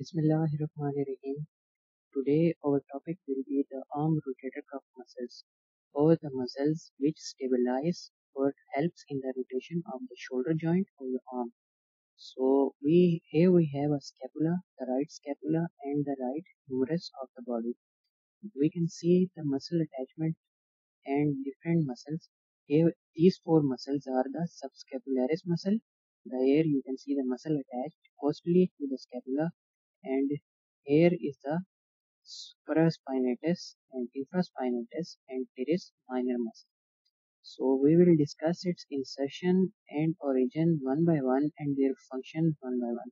Bismillah Hir Rahmanir Rahim. Today our topic will be the arm rotator cuff muscles, or the muscles which stabilize or helps in the rotation of the shoulder joint or the arm. So we have a scapula, the right scapula and the right humerus of the body. We can see the muscle attachment and different muscles. Here these four muscles are the subscapularis muscle. Here you can see the muscle attached costally to the scapula, and here is the supraspinatus and infraspinatus and teres minor muscle. So we will discuss its insertion and origin one by one and their function one by one.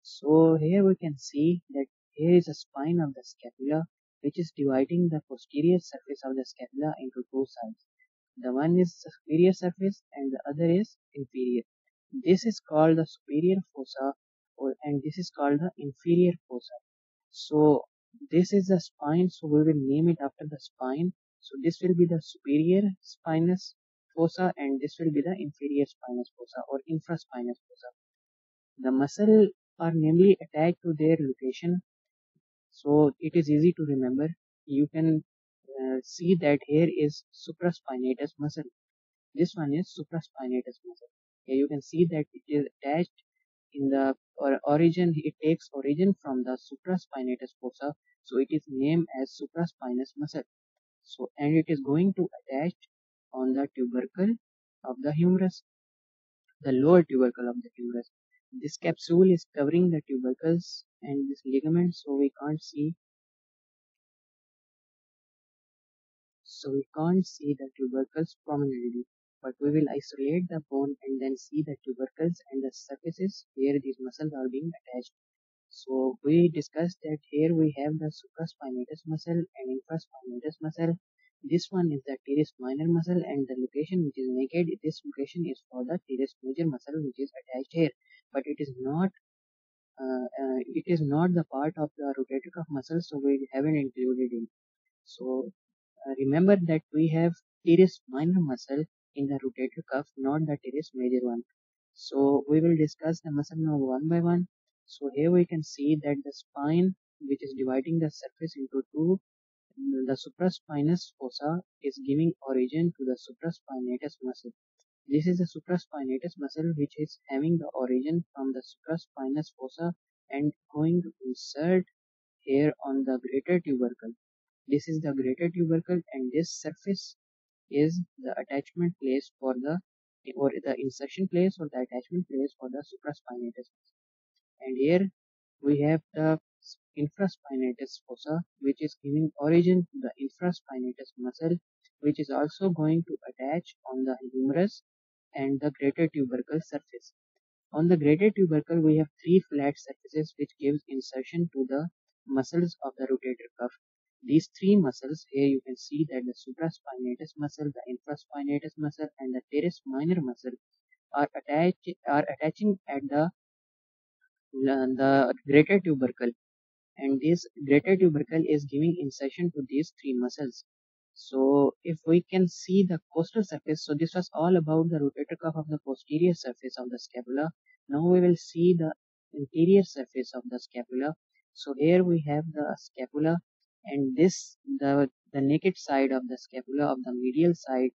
So here we can see that here is a spine of the scapula which is dividing the posterior surface of the scapula into two sides. The one is superior surface and the other is inferior. This is called the superior fossa and this is called the inferior fossa. So this is the spine, so we will name it after the spine. So this will be the superior spinous fossa and this will be the inferior spinous fossa or infraspinous fossa. The muscles are namely attached to their location, so it is easy to remember. You can see that here is supraspinatus muscle. This one is supraspinatus muscle. Here you can see that it is attached in the origin. It takes origin from the supraspinatus fossa, so it is named as supraspinous muscle. So and it is going to attach on the tubercle of the humerus, the lower tubercle of the humerus. This capsule is covering the tubercles and this ligament, so we can't see. So we can't see the tubercles prominently, but we will isolate the bone and then see the tubercles and the surfaces where these muscles are being attached. So we discussed that here we have the supraspinatus muscle and infraspinatus muscle. This one is the teres minor muscle, and the location which is naked, this location is for the teres major muscle which is attached here, but it is not the part of the rotator cuff muscle, so we haven't included it. So remember that we have teres minor muscle in the rotator cuff, not the teres major one. So we will discuss the muscle now one by one. So here we can see that the spine which is dividing the surface into two, the supraspinous fossa, is giving origin to the supraspinatus muscle. This is the supraspinatus muscle which is having the origin from the supraspinous fossa and going to insert here on the greater tubercle. This is the greater tubercle, and this surface is the attachment place for the, or the insertion place or the attachment place for the supraspinatus. And here we have the infraspinatus fossa, which is giving origin to the infraspinatus muscle, which is also going to attach on the humerus and the greater tubercle surface. On the greater tubercle we have three flat surfaces which gives insertion to the muscles of the rotator cuff. These three muscles, here you can see that the supraspinatus muscle, the infraspinatus muscle and the teres minor muscle are attaching at the greater tubercle, and this greater tubercle is giving insertion to these three muscles. So if we can see the costal surface, so this was all about the rotator cuff of the posterior surface of the scapula. Now we will see the anterior surface of the scapula. So here we have the scapula, and this the naked side of the scapula, of the medial side,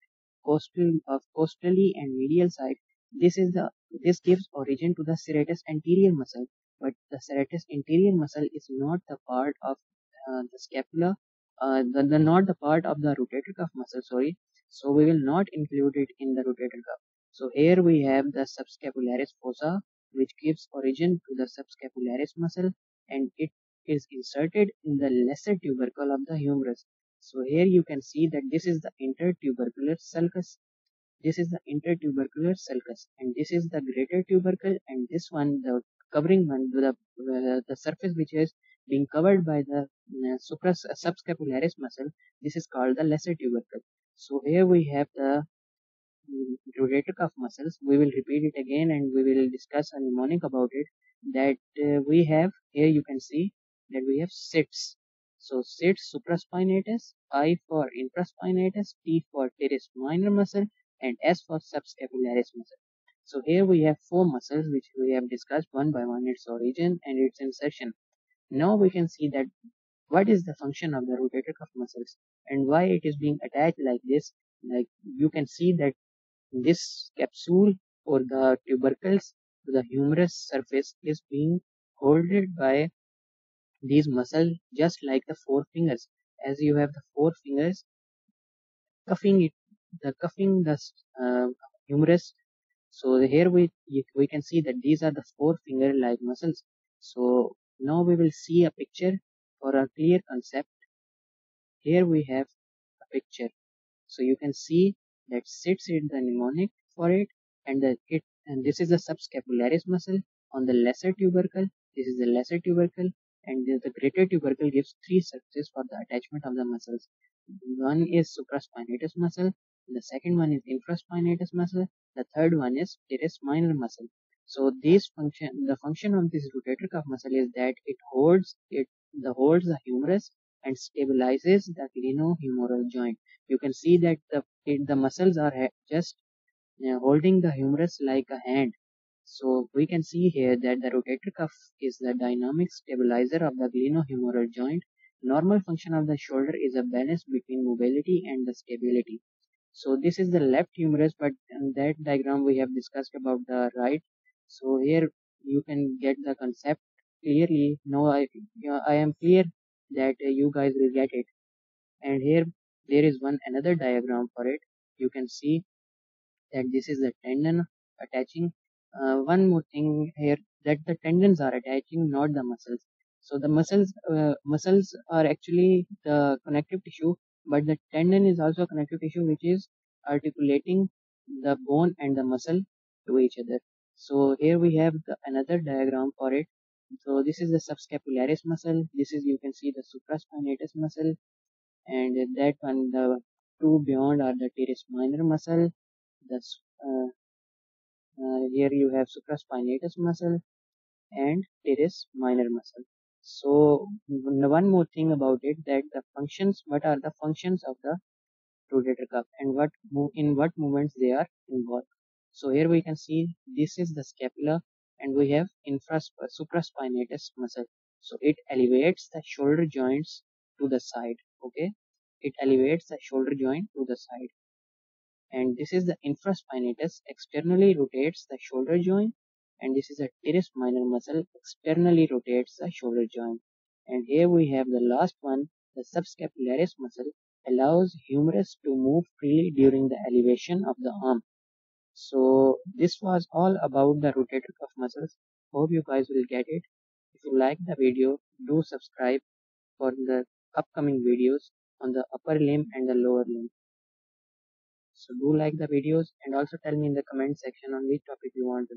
costally and medial side. This gives origin to the serratus anterior muscle, but the serratus anterior muscle is not the part of the scapula, not the part of the rotator cuff muscle, sorry. So we will not include it in the rotator cuff. So here we have the subscapularis fossa, which gives origin to the subscapularis muscle, and it is inserted in the lesser tubercle of the humerus. So here you can see that this is the intertubercular sulcus. This is the intertubercular sulcus, and this is the greater tubercle, and this one, the covering one, the surface which is being covered by the subscapularis muscle, this is called the lesser tubercle. So here we have the rotator cuff muscles. We will repeat it again and we will discuss a mnemonic about it, that we have, here you can see that we have sits. So sits supraspinatus, I for infraspinatus, T for teres minor muscle, and S for subscapularis muscle. So here we have four muscles which we have discussed one by one, its origin and its insertion. Now we can see that what is the function of the rotator cuff muscles and why it is being attached like this. Like you can see that this capsule or the tubercles to the humerus surface is being holded by these muscles, just like the four fingers. As you have the four fingers cuffing the humerus, so here we can see that these are the four finger like muscles. So now we will see a picture for a clear concept. Here we have a picture, so you can see that sits in the mnemonic for it, and this is the subscapularis muscle on the lesser tubercle. This is the lesser tubercle, and the greater tubercle gives three surfaces for the attachment of the muscles. One is supraspinatus muscle, the second one is infraspinatus muscle, the third one is teres minor muscle. So this function, the function of this rotator cuff muscle is that it holds the humerus and stabilizes the glenohumeral joint. You can see that the muscles are just holding the humerus like a hand. So we can see here that the rotator cuff is the dynamic stabilizer of the glenohumeral joint. Normal function of the shoulder is a balance between mobility and the stability. So this is the left humerus, but in that diagram we have discussed about the right. So here you can get the concept clearly. Now I am clear that you guys will get it. And here there is another diagram for it. You can see that this is the tendon attaching. One more thing here, that the tendons are attaching, not the muscles. So the muscles are actually the connective tissue, but the tendon is also a connective tissue which is articulating the bone and the muscle to each other. So here we have another diagram for it. So this is the subscapularis muscle. This is, you can see, the supraspinatus muscle, and that one, the two beyond, are the teres minor muscle. Here you have supraspinatus muscle and teres minor muscle. So one more thing about it, that the functions, what are the functions of the rotator cuff and in what movements they are involved. So here we can see this is the scapula, and we have supraspinatus muscle. So it elevates the shoulder joints to the side. Okay, it elevates the shoulder joint to the side. And this is the infraspinatus, externally rotates the shoulder joint. And this is a teres minor muscle, externally rotates the shoulder joint. And here we have the last one, the subscapularis muscle, allows humerus to move freely during the elevation of the arm. So this was all about the rotator cuff muscles. Hope you guys will get it. If you like the video, do subscribe for the upcoming videos on the upper limb and the lower limb. So do like the videos, and also tell me in the comment section on which topic you want to